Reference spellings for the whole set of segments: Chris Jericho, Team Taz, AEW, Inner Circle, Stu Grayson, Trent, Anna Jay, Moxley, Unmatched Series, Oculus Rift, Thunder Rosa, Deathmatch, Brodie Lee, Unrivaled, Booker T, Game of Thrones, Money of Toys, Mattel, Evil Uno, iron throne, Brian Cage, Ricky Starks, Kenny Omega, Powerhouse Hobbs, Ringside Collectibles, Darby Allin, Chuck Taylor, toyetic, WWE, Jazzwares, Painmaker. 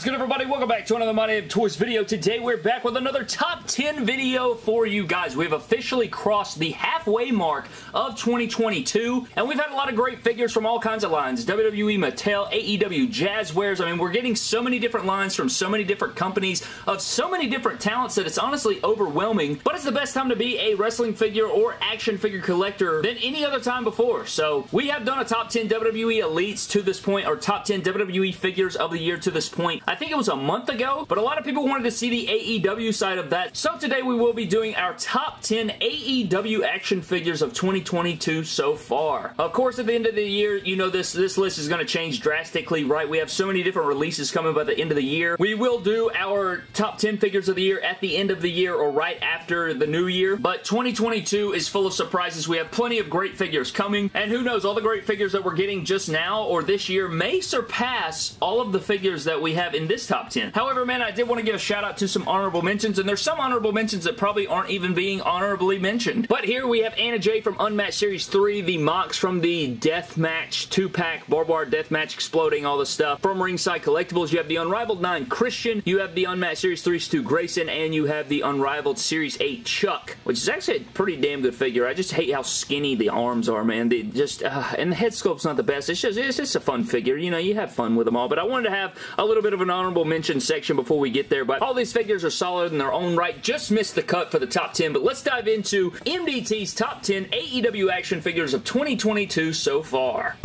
is good, everybody? Welcome back to another Money of Toys video. Today we're back with another top 10 video for you guys. We have officially crossed the halfway mark of 2022, and we've had a lot of great figures from all kinds of lines. WWE, Mattel, AEW, Jazzwares. I mean, we're getting so many different lines from so many different companies of so many different talents that it's honestly overwhelming, but it's the best time to be a wrestling figure or action figure collector than any other time before. So we have done a top 10 WWE elites to this point, or top 10 WWE figures of the year to this point. I think it was a month ago, but a lot of people wanted to see the AEW side of that. So today we will be doing our top 10 AEW action figures of 2022 so far. Of course, at the end of the year, you know this list is going to change drastically, right? We have so many different releases coming by the end of the year. We will do our top 10 figures of the year at the end of the year or right after the new year, but 2022 is full of surprises. We have plenty of great figures coming, and who knows, all the great figures that we're getting just now or this year may surpass all of the figures that we have in this top 10. However, man, I did want to give a shout out to some honorable mentions, and there's some honorable mentions that probably aren't even being honorably mentioned. But here we have Anna Jay from Unmatched Series 3, the Mox from the Deathmatch 2-pack, barbed wire deathmatch exploding, all this stuff. From Ringside Collectibles, you have the Unrivaled 9 Christian, you have the Unmatched Series 3 Stu Grayson, and you have the Unrivaled Series 8 Chuck, which is actually a pretty damn good figure. I just hate how skinny the arms are, man. They just, and the head sculpt's not the best. It's just a fun figure. You know, you have fun with them all, but I wanted to have a little bit of an honorable mention section before we get there, but all these figures are solid in their own right. Just missed the cut for the top 10, but let's dive into MDT's top 10 AEW action figures of 2022 so far.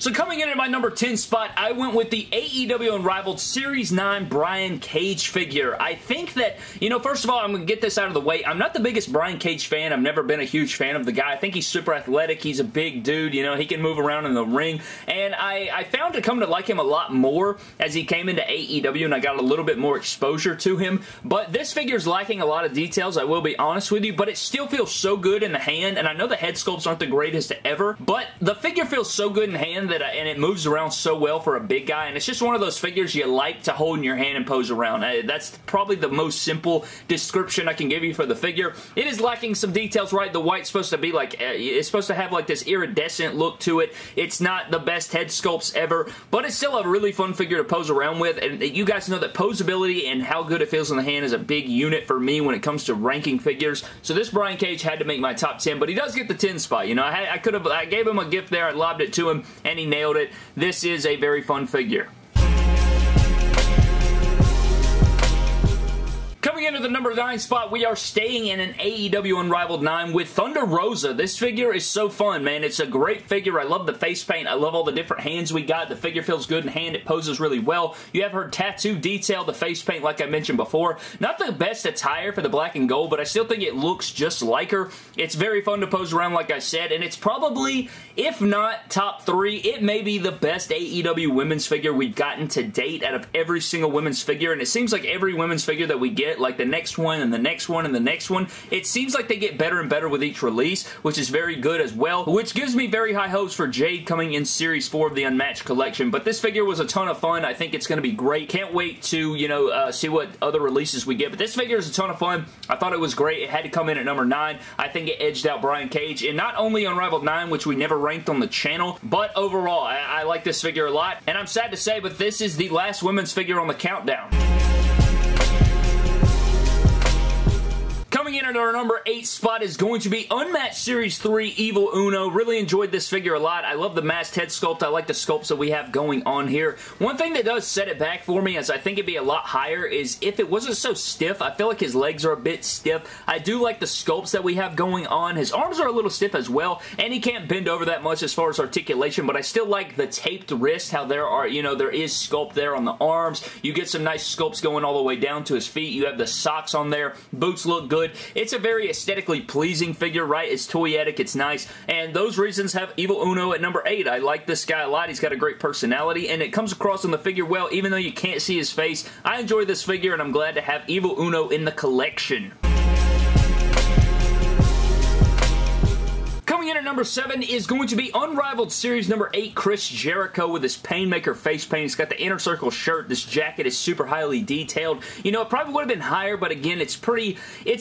So coming in at my number 10 spot, I went with the AEW Unrivaled Series 9 Brian Cage figure. I think that, you know, first of all, I'm going to get this out of the way. I'm not the biggest Brian Cage fan. I've never been a huge fan of the guy. I think he's super athletic. He's a big dude. You know, he can move around in the ring. And I found to come to like him a lot more as he came into AEW, and I got a little bit more exposure to him. But this figure's lacking a lot of details, I will be honest with you, but it still feels so good in the hand. And I know the head sculpts aren't the greatest ever, but the figure feels so good in hand and it moves around so well for a big guy, and it's just one of those figures you like to hold in your hand and pose around. That's probably the most simple description I can give you for the figure. It is lacking some details, right? The white's supposed to be like, it's supposed to have like this iridescent look to it. It's not the best head sculpts ever, but it's still a really fun figure to pose around with, and you guys know that posability and how good it feels in the hand is a big unit for me when it comes to ranking figures. So this Brian Cage had to make my top 10, but he does get the 10 spot. You know, I gave him a gift there, I lobbed it to him, and he nailed it. This is a very fun figure. Into the number 9 spot, we are staying in an AEW Unrivaled 9 with Thunder Rosa. This figure is so fun, man. It's a great figure. I love the face paint. I love all the different hands we got. The figure feels good in hand. It poses really well. You have her tattoo detail, the face paint, like I mentioned before. Not the best attire for the black and gold, but I still think it looks just like her. It's very fun to pose around, like I said, and it's probably, if not top 3, it may be the best AEW women's figure we've gotten to date out of every single women's figure, and it seems like every women's figure that we get, like the next one and the next one and the next one, it seems like they get better and better with each release, which is very good as well, which gives me very high hopes for Jade coming in Series 4 of the Unmatched collection. But this figure was a ton of fun. I think it's going to be great. Can't wait to, you know, see what other releases we get, but this figure is a ton of fun. I thought it was great. It had to come in at number 9. I think it edged out Brian Cage, and not only Unrivaled 9, which we never ranked on the channel, but overall, I like this figure a lot, and I'm sad to say, but this is the last women's figure on the countdown. Coming in at our number 8 spot is going to be Unmatched Series 3 Evil Uno. Really enjoyed this figure a lot. I love the masked head sculpt. I like the sculpts that we have going on here. One thing that does set it back for me, as I think it'd be a lot higher, is if it wasn't so stiff. I feel like his legs are a bit stiff. I do like the sculpts that we have going on. His arms are a little stiff as well, and he can't bend over that much as far as articulation, but I still like the taped wrist, how there are, you know, there is sculpt there on the arms. You get some nice sculpts going all the way down to his feet. You have the socks on there. Boots look good. It's a very aesthetically pleasing figure, right? It's toyetic, it's nice, and those reasons have Evil Uno at number 8. I like this guy a lot. He's got a great personality, and it comes across on the figure well, even though you can't see his face. I enjoy this figure, and I'm glad to have Evil Uno in the collection. Coming in at number 7 is going to be Unrivaled Series number 8, Chris Jericho with his Painmaker face paint. He's got the Inner Circle shirt. This jacket is super highly detailed. You know, it probably would have been higher, but again, it's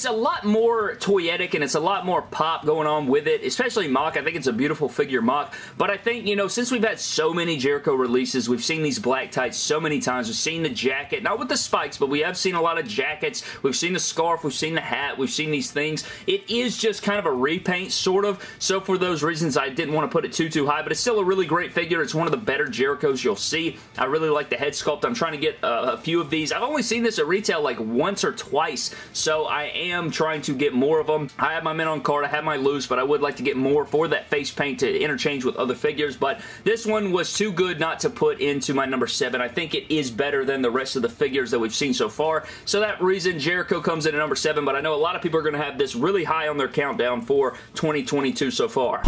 a lot more toyetic and it's a lot more pop going on with it, especially Mock. I think it's a beautiful figure, Mock. But I think, you know, since we've had so many Jericho releases, we've seen these black tights so many times. We've seen the jacket, not with the spikes, but we have seen a lot of jackets. We've seen the scarf. We've seen the hat. We've seen these things. It is just kind of a repaint, sort of. So for those reasons, I didn't want to put it too high, but it's still a really great figure. It's one of the better Jerichos you'll see. I really like the head sculpt. I'm trying to get a few of these. I've only seen this at retail like once or twice, so I am trying to get more of them. I have my mint on card. I have my loose, but I would like to get more for that face paint to interchange with other figures, but this one was too good not to put into my number 7. I think it is better than the rest of the figures that we've seen so far, so that reason Jericho comes in at number 7, but I know a lot of people are going to have this really high on their countdown for 2022 so far.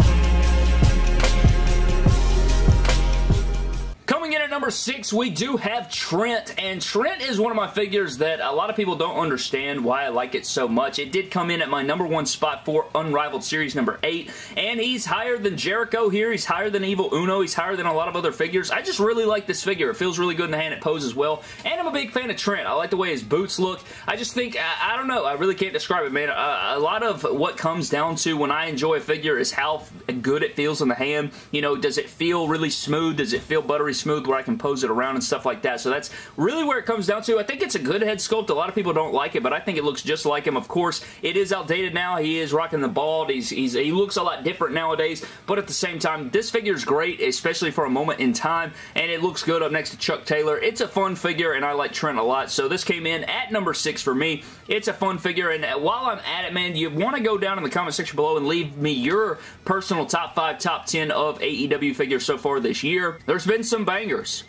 Coming in at number 6, we do have Trent, and Trent is one of my figures that a lot of people don't understand why I like it so much. It did come in at my number 1 spot for Unrivaled Series number 8, and he's higher than Jericho here. He's higher than Evil Uno. He's higher than a lot of other figures. I just really like this figure. It feels really good in the hand. It poses well, and I'm a big fan of Trent. I like the way his boots look. I just think, I don't know. I really can't describe it, man. A lot of what comes down to when I enjoy a figure is how good it feels in the hand. You know, does it feel really smooth? Does it feel buttery smooth? Where I can pose it around and stuff like that. So that's really where it comes down to. I think it's a good head sculpt. A lot of people don't like it, but I think it looks just like him. Of course, it is outdated now. He is rocking the bald. He looks a lot different nowadays, but at the same time, this figure is great, especially for a moment in time, and it looks good up next to Chuck Taylor. It's a fun figure, and I like Trent a lot, so this came in at number 6 for me. It's a fun figure, and while I'm at it, man, you want to go down in the comment section below and leave me your personal top 5, top 10 of AEW figures so far this year. There's been some bangers.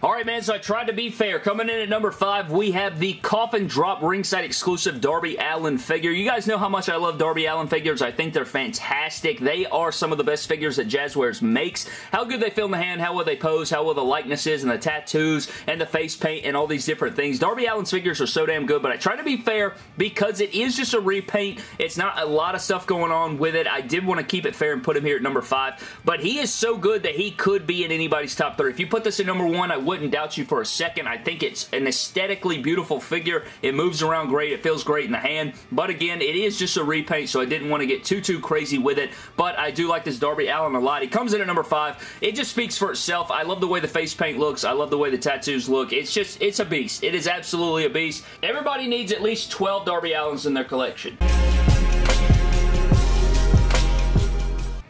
Alright, man, so I tried to be fair. Coming in at number 5, we have the Coffin Drop Ringside exclusive Darby Allin figure. You guys know how much I love Darby Allin figures. I think they're fantastic. They are some of the best figures that Jazzwares makes. How good they feel in the hand, how well they pose, how well the likeness is, and the tattoos, and the face paint, and all these different things. Darby Allin's figures are so damn good, but I tried to be fair because it is just a repaint. It's not a lot of stuff going on with it. I did want to keep it fair and put him here at number 5, but he is so good that he could be in anybody's top 3. If you put this at number 1, I wouldn't doubt you for a second. I think it's an aesthetically beautiful figure. It moves around great. It feels great in the hand. But again, it is just a repaint, so I didn't want to get too crazy with it. But I do like this Darby Allin a lot. He comes in at number 5. It just speaks for itself. I love the way the face paint looks. I love the way the tattoos look. It's just, it's a beast. It is absolutely a beast. Everybody needs at least 12 Darby Allins in their collection.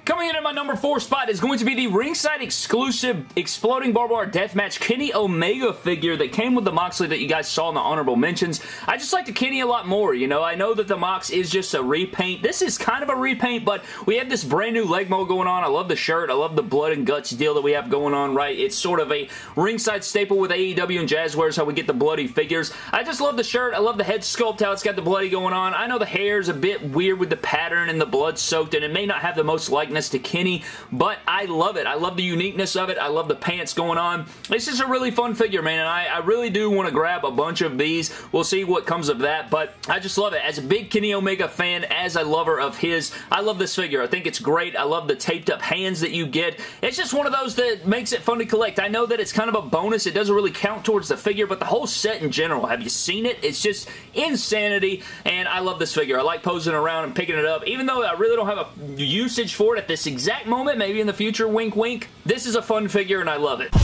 Coming in at my number 4 spot is going to be the Ringside exclusive Exploding Barbed Wire Deathmatch Kenny Omega figure that came with the Moxley that you guys saw in the honorable mentions. I just like the Kenny a lot more, you know. I know that the Mox is just a repaint. This is kind of a repaint, but we have this brand new leg mold going on. I love the shirt. I love the blood and guts deal that we have going on, right? It's sort of a Ringside staple with AEW and Jazzwares, how we get the bloody figures. I just love the shirt. I love the head sculpt, how it's got the bloody going on. I know the hair's a bit weird with the pattern and the blood soaked, and it may not have the most likeness to Kenny, but I love it. I love the uniqueness of it. I love the pants going on. This is a really fun figure, man, and I really do want to grab a bunch of these. We'll see what comes of that, but I just love it. As a big Kenny Omega fan, as a lover of his, I love this figure. I think it's great. I love the taped up hands that you get. It's just one of those that makes it fun to collect. I know that it's kind of a bonus. It doesn't really count towards the figure, but the whole set in general, have you seen it? It's just insanity, and I love this figure. I like posing around and picking it up, even though I really don't have a usage for it at this exact moment, maybe in the future, wink wink. This is a fun figure and I love it.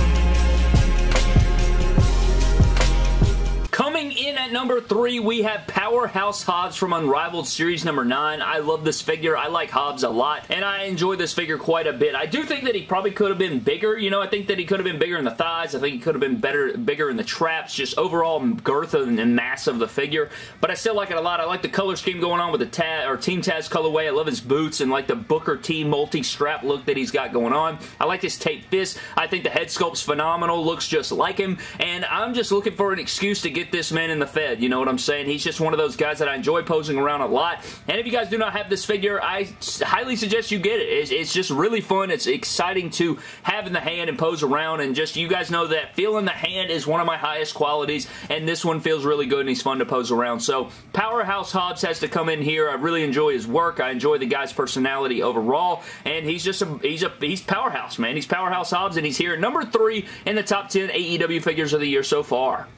Coming in at number 3, we have Powerhouse Hobbs from Unrivaled Series number 9. I love this figure. I like Hobbs a lot, and I enjoy this figure quite a bit. I do think that he probably could have been bigger. You know, I think that he could have been bigger in the thighs. I think he could have been bigger in the traps, just overall girth and mass of the figure, but I still like it a lot. I like the color scheme going on with the Team Taz colorway. I love his boots and like the Booker T multi-strap look that he's got going on. I like his taped fist. I think the head sculpt's phenomenal. Looks just like him, and I'm just looking for an excuse to get this man in the face bed. You know what I'm saying? He's just one of those guys that I enjoy posing around a lot. And if you guys do not have this figure, I highly suggest you get it. It's just really fun. It's exciting to have in the hand and pose around. And just, you guys know that feeling the hand is one of my highest qualities. And this one feels really good, and he's fun to pose around. So Powerhouse Hobbs has to come in here. I really enjoy his work. I enjoy the guy's personality overall. And he's just he's Powerhouse, man. He's Powerhouse Hobbs, and he's here at number 3 in the top 10 AEW figures of the year so far.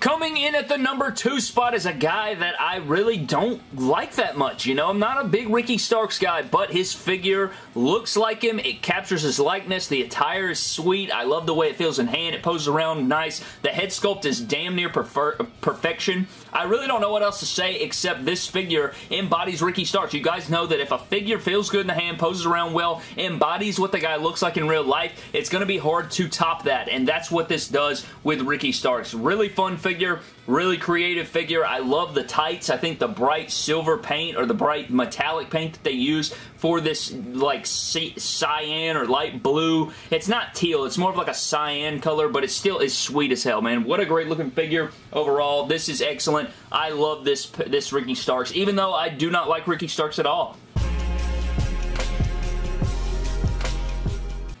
Coming in at the number 2 spot is a guy that I really don't like that much. You know, I'm not a big Ricky Starks guy, but his figure looks like him. It captures his likeness. The attire is sweet. I love the way it feels in hand. It poses around nice. The head sculpt is damn near perfection. I really don't know what else to say except this figure embodies Ricky Starks. You guys know that if a figure feels good in the hand, poses around well, embodies what the guy looks like in real life, it's going to be hard to top that, and that's what this does with Ricky Starks. Really fun figure, really creative figure. I love the tights. I think the bright silver paint, or the bright metallic paint that they use for this, like, cyan or light blue. It's not teal. It's more of like a cyan color, but it still is sweet as hell, man. What a great looking figure overall. This is excellent. I love this Ricky Starks, even though I do not like Ricky Starks at all.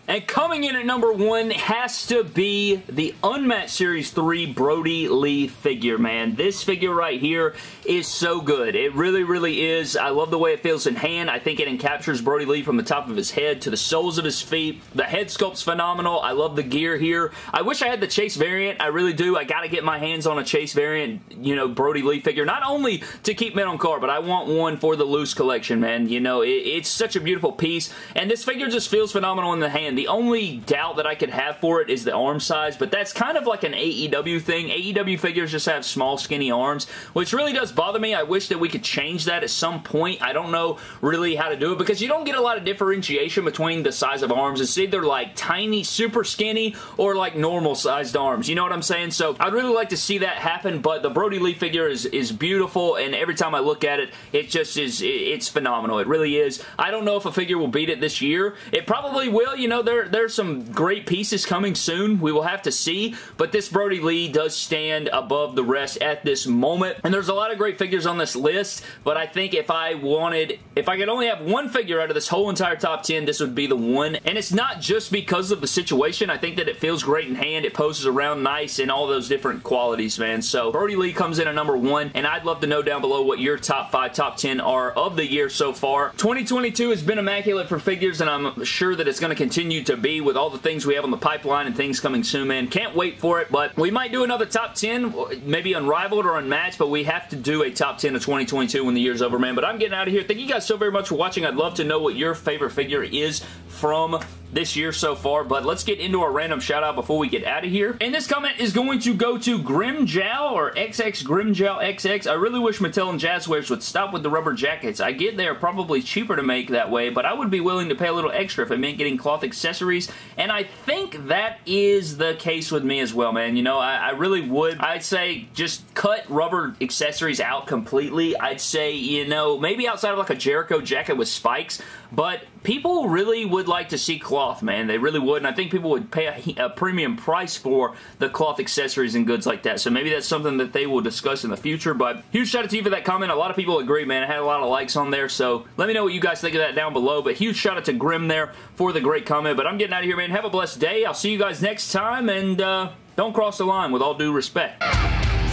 And coming in at number 1 has to be the Unmatched Series 3 Brodie Lee figure, man. This figure right here is so good. It really, really is. I love the way it feels in hand. I think it encaptures Brodie Lee from the top of his head to the soles of his feet. The head sculpt's phenomenal. I love the gear here. I wish I had the Chase variant. I really do. I gotta get my hands on a Chase variant, you know, Brodie Lee figure. Not only to keep men on card, but I want one for the loose collection, man. You know, it's such a beautiful piece. And this figure just feels phenomenal in the hand. The only doubt that I could have for it is the arm size, but that's kind of like an AEW thing. AEW figures just have small, skinny arms, which really does bother me. I wish that we could change that at some point. I don't know really how to do it, because you don't get a lot of differentiation between the size of arms. It's either like tiny, super skinny, or like normal-sized arms. You know what I'm saying? So I'd really like to see that happen, but the Brodie Lee figure is beautiful, and every time I look at it, it just is, it's phenomenal. It really is. I don't know if a figure will beat it this year. It probably will. You know, there's some great pieces coming soon. We will have to see, but this Brodie Lee does stand above the rest at this moment, and there's a lot of great figures on this list, but I think if I could only have one figure out of this whole entire top 10, this would be the one, and it's not just because of the situation. I think that it feels great in hand, it poses around nice, and all those different qualities, man. So Brodie Lee comes in at number 1, and I'd love to know down below what your top 5, top 10 are of the year so far. 2022 has been immaculate for figures, and I'm sure that it's going to continue to be with all the things we have on the pipeline and things coming soon, man. Can't wait for it, but we might do another top 10, maybe Unrivaled or Unmatched, but we have to do a top 10 of 2022 when the year's over, man. But I'm getting out of here. Thank you guys so very much for watching. I'd love to know what your favorite figure is from this year so far, but let's get into our random shout out before we get out of here. And this comment is going to go to Grimjow, or XX Grimjow XX. I really wish Mattel and Jazzwares would stop with the rubber jackets. I get they are probably cheaper to make that way, but I would be willing to pay a little extra if it meant getting cloth accessories, and I think that is the case with me as well, man. You know, I really would. I'd say just cut rubber accessories out completely. I'd say, you know, maybe outside of like a Jericho jacket with spikes, but people really would like to see cloth, man. They really would, and I think people would pay a premium price for the cloth accessories and goods like that, so maybe that's something that they will discuss in the future. But huge shout out to you for that comment. A lot of people agree, man. I had a lot of likes on there, so let me know what you guys think of that down below, but huge shout out to Grim there for the great comment. But I'm getting out of here, man. Have a blessed day. I'll see you guys next time, and don't cross the line, with all due respect.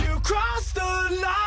You crossed the line!